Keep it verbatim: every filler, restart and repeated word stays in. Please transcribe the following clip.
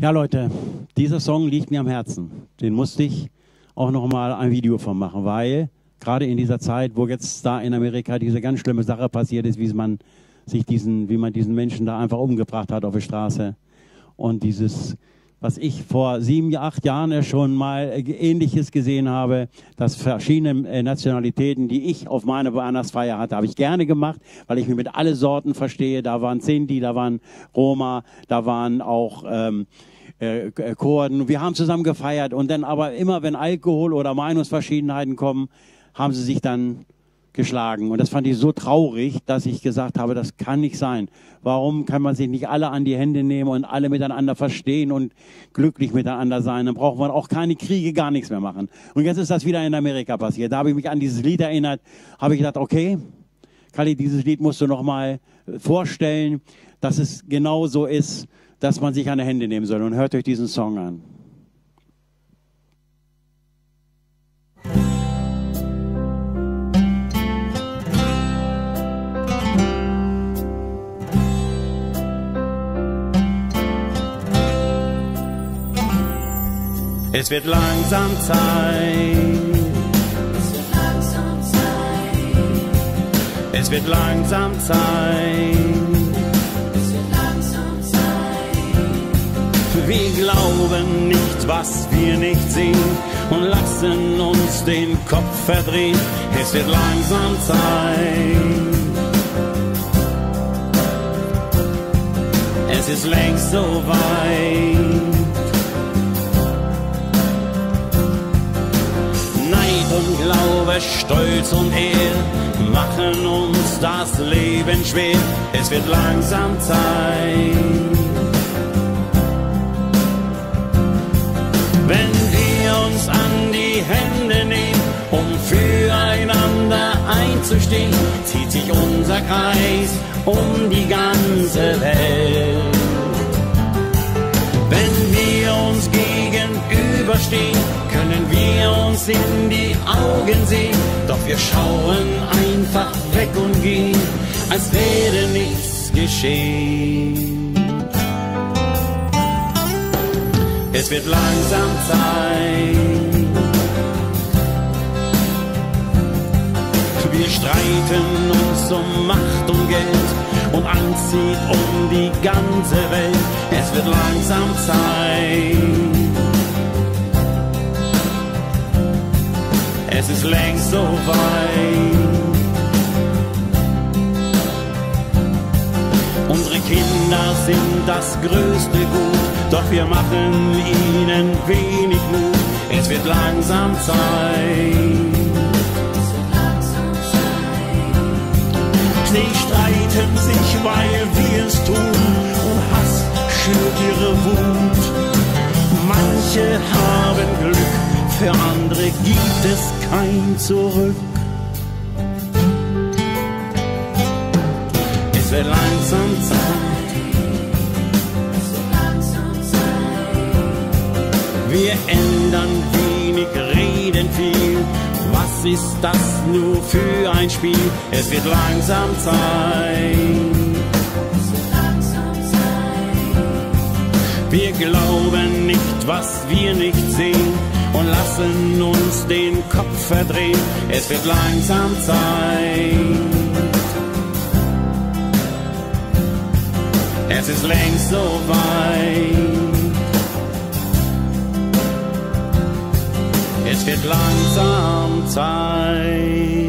Ja, Leute, dieser Song liegt mir am Herzen. Den musste ich auch nochmal ein Video von machen, weil gerade in dieser Zeit, wo jetzt da in Amerika diese ganz schlimme Sache passiert ist, wie man sich diesen, wie man diesen Menschen da einfach umgebracht hat auf der Straße. Und dieses, was ich vor sieben, acht Jahren ja schon mal Ähnliches gesehen habe, dass verschiedene Nationalitäten, die ich auf meiner Woandersfeier hatte, habe ich gerne gemacht, weil ich mich mit alle Sorten verstehe. Da waren Sinti, da waren Roma, da waren auch ähm, äh, Kurden. Wir haben zusammen gefeiert und dann aber immer, wenn Alkohol oder Meinungsverschiedenheiten kommen, haben sie sich dann geschlagen. Und das fand ich so traurig, dass ich gesagt habe, das kann nicht sein. Warum kann man sich nicht alle an die Hände nehmen und alle miteinander verstehen und glücklich miteinander sein? Dann braucht man auch keine Kriege, gar nichts mehr machen. Und jetzt ist das wieder in Amerika passiert. Da habe ich mich an dieses Lied erinnert, habe ich gedacht, okay, Kalli, dieses Lied musst du nochmal vorstellen, dass es genau so ist, dass man sich an die Hände nehmen soll. Und hört euch diesen Song an. Es wird langsam Zeit. Es wird langsam Zeit. Es wird langsam Zeit. Es wird langsam Zeit. Wir glauben nicht, was wir nicht sehen und lassen uns den Kopf verdrehen. Es wird langsam Zeit. Es ist längst so weit. Und Glaube, Stolz und Ehr machen uns das Leben schwer. Es wird langsam Zeit. Wenn wir uns an die Hände nehmen, um füreinander einzustehen, zieht sich unser Kreis um die ganze Welt. Wenn wir uns gegenüberstehen, können wir uns in die Augen sehen. Doch wir schauen einfach weg und gehen, als wäre nichts geschehen. Es wird langsam Zeit. Wir streiten uns um Macht und Geld. Und Angst zieht um die ganze Welt. Es wird langsam Zeit. Es ist längst so weit. Unsere Kinder sind das größte Gut, doch wir machen ihnen wenig Mut. Es wird langsam Zeit. Sie streiten sich, weil wir es tun, und Hass schürt ihre Wut. Manche haben Glück, für andere gibt es kein Zurück. Es wird langsam Zeit. Wir ändern wenig, reden viel. Was ist das nur für ein Spiel? Es wird langsam Zeit. Es wird langsam Zeit. Wir glauben nicht, was wir nicht sehen und lassen uns den Kopf verdrehen. Es wird langsam Zeit. Es ist längst so weit. Es wird langsam Zeit.